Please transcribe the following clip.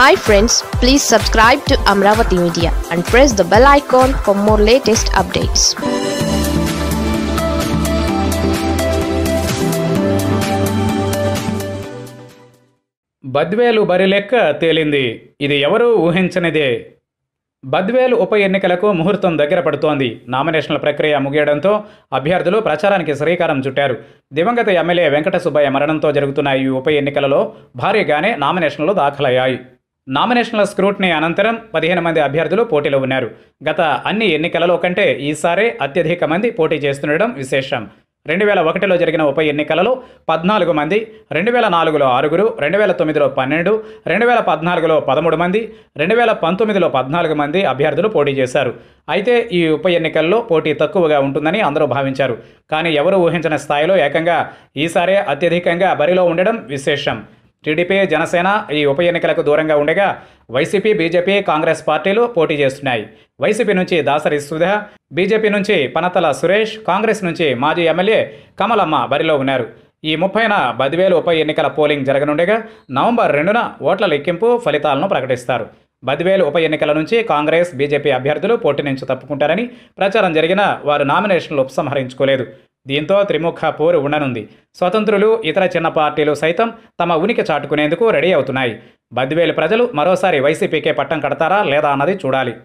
Hi friends, please subscribe to Amravati Media and press the bell icon for more latest updates. Badvel బరిలెక్క తేలింది. ఇది ఎవరూ ఊహించనిదే. బద్వేలు ఉప ఎన్నికలకు ముహూర్తం దగ్గర పడుతోంది. నామినేషన్ల ప్రక్రియ ముగియడంతో అభ్యర్థులు ప్రచారానికి శ్రీకారం చుట్టారు. దివంగత ఎమ్మెల్యే వెంకట సుబ్బయ్య మరణంతో జరుగుతున్న ఈ ఉప ఎన్నికలలో భారీగానే నామినేషన్లు దాఖలయ్యాయి. నామినేషన్ల స్క్రూటినీ అనంతరం 15 మంది అభ్యర్థులు పోటీలో ఉన్నారు. గత అన్ని ఎన్నికలలో కంటే ఈసారి అత్యధిక మంది పోటీ చేస్తుండడం విశేషం. 2001లో జరిగిన ఉప ఎన్నికలలో 14 మంది, 2004లో 6గురు, 2009లో 12, 2014లో 13 మంది, 2019లో 14 మంది అభ్యర్థులు పోటీ చేశారు. అయితే ఈ ఉప ఎన్నికల్లో పోటీ తక్కువగా ఉంటుందని అందరూ భావించారు. కానీ ఎవరు ఊహించిన స్థాయిలో ఏకంగా ఈసారే అత్యధికంగా బరిలో ఉండడం విశేషం. టీడీపీ, జనసేన ఈ ఉప ఎన్నికలకు దూరంగా ఉండగా వైసీపీ, బీజేపీ, కాంగ్రెస్ పార్టీలు పోటీ చేస్తున్నాయి. వైసీపీ నుంచి దాసరి సుధా, బీజేపీ నుంచి పనతల సురేష్, కాంగ్రెస్ నుంచి మాజీ ఎమ్మెల్యే కమలమ్మ బరిలో ఉన్నారు. ఈ 30న బద్వేలు ఉప ఎన్నికల పోలింగ్ జరగనుండగా నవంబర్ 2న ఓట్ల లెక్కింపు ఫలితాలను ప్రకటిస్తారు. బద్వేలు ఉప ఎన్నికల నుంచి కాంగ్రెస్, బీజేపీ అభ్యర్థులు పోటీ నుంచి తప్పుకుంటారని ప్రచారం జరిగిన వారు నామినేషన్లు ఉపసంహరించుకోలేదు. దీంతో త్రిముఖ పోరు ఉండనుంది. స్వతంత్రులు, ఇతర చిన్న పార్టీలు సైతం తమ ఉనికి చాటుకునేందుకు రెడీ అవుతున్నాయి. బద్వేలు ప్రజలు మరోసారి వైసీపీకే పట్టం కడతారా లేదా అన్నది చూడాలి.